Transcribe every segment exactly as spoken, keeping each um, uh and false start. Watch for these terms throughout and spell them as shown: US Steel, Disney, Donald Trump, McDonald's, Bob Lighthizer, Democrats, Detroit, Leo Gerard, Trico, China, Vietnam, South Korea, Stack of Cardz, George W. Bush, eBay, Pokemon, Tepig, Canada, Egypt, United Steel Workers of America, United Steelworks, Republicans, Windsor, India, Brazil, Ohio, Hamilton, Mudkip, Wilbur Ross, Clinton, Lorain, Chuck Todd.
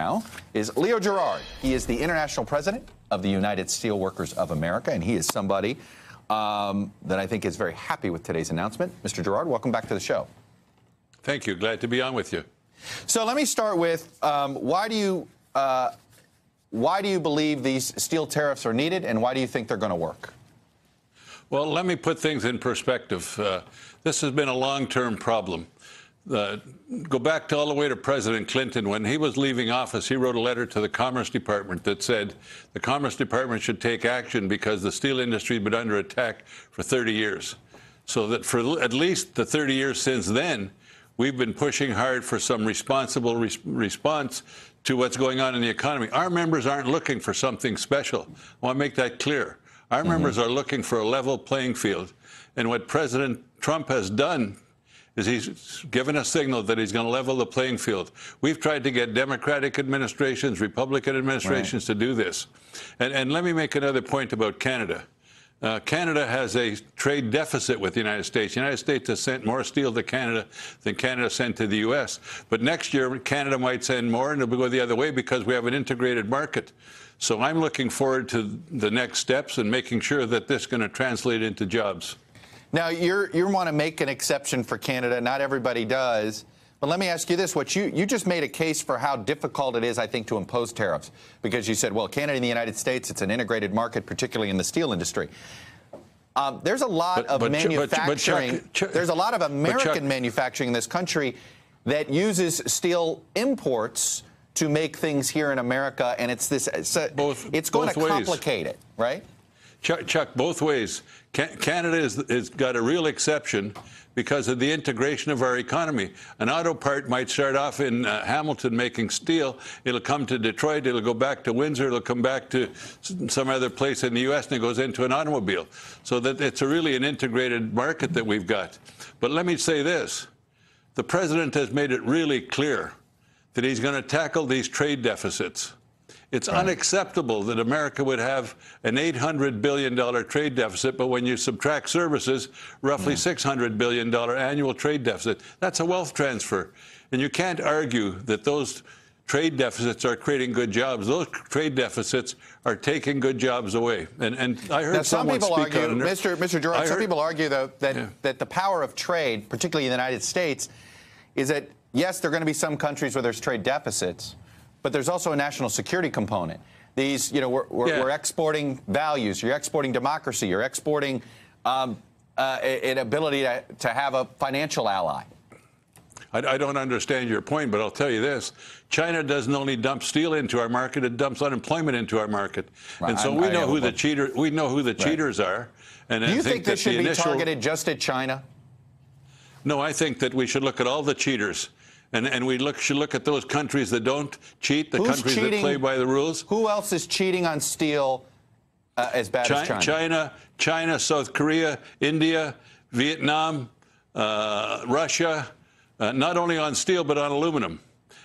Now is Leo Gerard. He is the international president of the United Steel Workers of America, and he is somebody um, that I think is very happy with today's announcement. Mister Gerard, welcome back to the show. Thank you. Glad to be on with you. So let me start with um, why do you uh, why do you believe these steel tariffs are needed, and why do you think they're going to work? Well, let me put things in perspective. Uh, this has been a long-term problem. Uh, go back to all the way to President Clinton. When he was leaving office, he wrote a letter to the Commerce Department that said the Commerce Department should take action because the steel industry had been under attack for thirty years. So that for at least the thirty years since then, we've been pushing hard for some responsible res response to what's going on in the economy. Our members aren't looking for something special. I want to make that clear. Our mm-hmm. members are looking for a level playing field. And what President Trump has done is he's given a signal that he's going to level the playing field. We've tried to get Democratic administrations, Republican administrations right. to do this. And, and let me make another point about Canada. Uh, Canada has a trade deficit with the United States. The United States has sent more steel to Canada than Canada sent to the U S. But next year, Canada might send more, and it'll go the other way because we have an integrated market. So I'm looking forward to the next steps and making sure that this is going to translate into jobs. Now, you're, you want to make an exception for Canada. Not everybody does. But let me ask you this. What you, you just made a case for how difficult it is, I think, to impose tariffs. Because you said, well, Canada and the United States, it's an integrated market, particularly in the steel industry. Um, there's a lot but, of but manufacturing. But, but Chuck, Chuck, there's a lot of American Chuck, manufacturing in this country that uses steel imports to make things here in America. And it's, this, it's, a, both, it's going to complicate ways. it, right? Chuck, Chuck, both ways. Canada is, is got a real exception because of the integration of our economy. An auto part might start off in uh, Hamilton making steel. It'll come to Detroit. It'll go back to Windsor. It'll come back to some other place in the U S and it goes into an automobile. So that it's a really an integrated market that we've got. But let me say this. The president has made it really clear that he's going to tackle these trade deficits. It's unacceptable that America would have an eight hundred billion dollar trade deficit, but when you subtract services, roughly six hundred billion dollar annual trade deficit. That's a wealth transfer. And you can't argue that those trade deficits are creating good jobs. Those trade deficits are taking good jobs away. And, and I heard now, some people speak argue, on, Mister Mister Gerard, heard, some people argue, though, that, yeah. that the power of trade, particularly in the United States, is that, yes, there are going to be some countries where there's trade deficits, but there's also a national security component. These, you know, we're, we're, yeah. we're exporting values, you're exporting democracy, you're exporting um, uh, an ability to, to have a financial ally. I, I don't understand your point, but I'll tell you this. China doesn't only dump steel into our market, it dumps unemployment into our market. Right. And so I'm, we, know who the cheater, we know who the right. cheaters are. And Do I you think, think this should be initial... targeted just at China? No, I think that we should look at all the cheaters. And, and we look, should look at those countries that don't cheat, the Who's countries cheating? that play by the rules. Who else is cheating on steel uh, as bad China, as China? China, China, South Korea, India, Vietnam, uh, Russia, uh, not only on steel but on aluminum.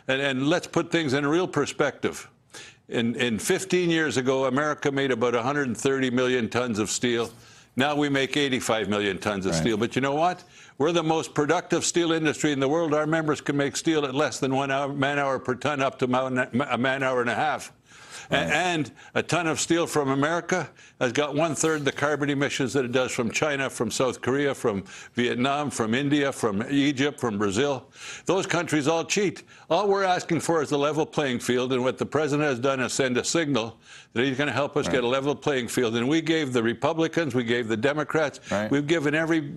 And, and let's put things in real perspective. In, in fifteen years ago, America made about one hundred thirty million tons of steel. Now we make eighty-five million tons of right. steel. But you know what? We're the most productive steel industry in the world. Our members can make steel at less than one hour, man hour per ton, up to a man hour and a half. Right. A and a ton of steel from America has got one-third the carbon emissions that it does from China, from South Korea, from Vietnam, from India, from Egypt, from Brazil. Those countries all cheat. All we're asking for is a level playing field, and what the president has done is send a signal that he's going to help us right. get a level playing field. And we gave the Republicans, we gave the Democrats, right. we've given every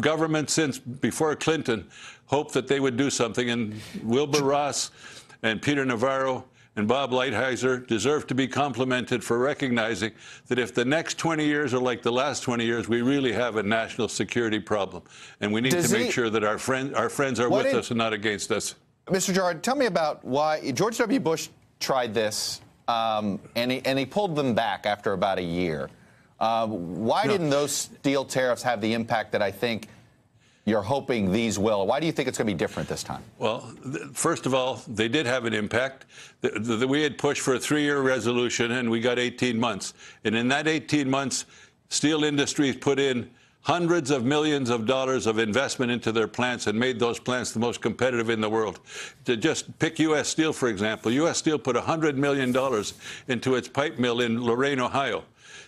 government since before Clinton hope that they would do something. And Wilbur Ross and Peter Navarro and Bob Lighthizer deserve to be complimented for recognizing that if the next twenty years are like the last twenty years, we really have a national security problem. And we need Does to make he, sure that our, friend, our friends are with did, us and not against us. Mister Gerard, tell me about why George W. Bush tried this, um, and, he, and he pulled them back after about a year. Uh, why no. didn't those steel tariffs have the impact that I think you're hoping these will? Why do you think it's going to be different this time? Well, first of all, they did have an impact. The, the, we had pushed for a three-year resolution, and we got eighteen months. And in that eighteen months, steel industries put in hundreds of millions of dollars of investment into their plants and made those plants the most competitive in the world. To just pick U S Steel, for example, U S Steel put one hundred million dollars into its pipe mill in Lorain, Ohio.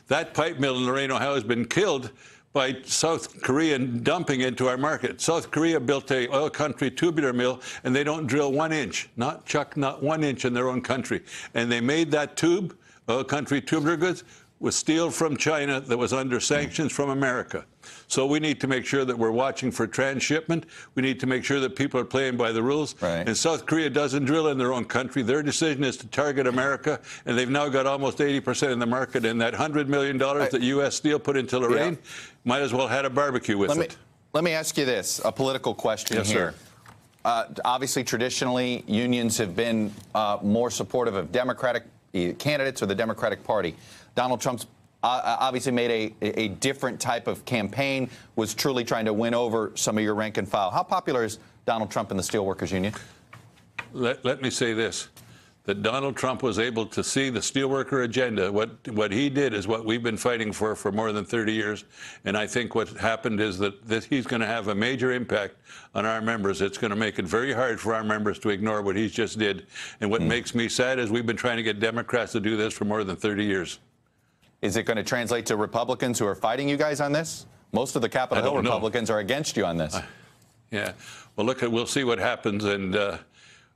That pipe mill in Lorain, Ohio has been killed by South Korean dumping into our market. South Korea built a oil country tubular mill, and they don't drill one inch, not chuck, not one inch in their own country. And they made that tube, oil country tubular goods, with steel from China that was under sanctions from America. So we need to make sure that we're watching for transshipment. We need to make sure that people are playing by the rules. Right. And South Korea doesn't drill in their own country. Their decision is to target America, and they've now got almost eighty percent in the market. And that one hundred million dollars I, that U S Steel put into Lorain, yeah. might as well have had a barbecue with let it. Me, let me ask you this, a political question yes, here. Sir. Uh, obviously, traditionally, unions have been uh, more supportive of Democratic candidates or the Democratic Party. Donald Trump's uh, obviously made a, a different type of campaign, was truly trying to win over some of your rank and file. How popular is Donald Trump in the Steelworkers Union? Let, let me say this, that Donald Trump was able to see the steelworker agenda. What, what he did is what we've been fighting for for more than thirty years. And I think what happened is that this, he's going to have a major impact on our members. It's going to make it very hard for our members to ignore what he just did. And what mm. makes me sad is we've been trying to get Democrats to do this for more than thirty years. Is it going to translate to Republicans who are fighting you guys on this? Most of the Capitol Hill Republicans know. are against you on this. Uh, yeah. Well, look, we'll see what happens, and uh,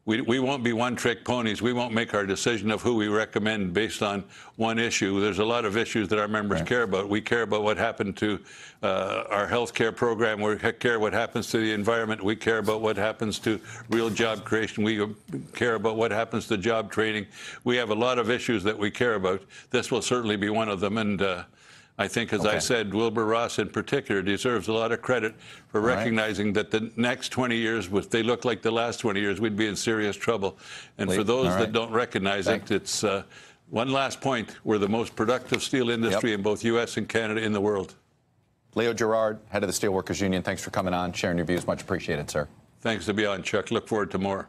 we, we won't be one-trick ponies. We won't make our decision of who we recommend based on one issue. There's a lot of issues that our members right. care about. We care about what happened to uh, our health care program. We care what happens to the environment. We care about what happens to real job creation. We care about what happens to job training. We have a lot of issues that we care about. This will certainly be one of them. And uh, I think, as okay. I said, Wilbur Ross in particular deserves a lot of credit for recognizing right. that the next twenty years, if they look like the last twenty years, we'd be in serious trouble. And Wait. for those right. that don't recognize Thanks. it, it's uh, one last point. We're the most productive steel industry yep. in both U S and Canada in the world. Leo Gerard, head of the Steelworkers Union, thanks for coming on, sharing your views. Much appreciated, sir. Thanks to be on, Chuck. Look forward to more.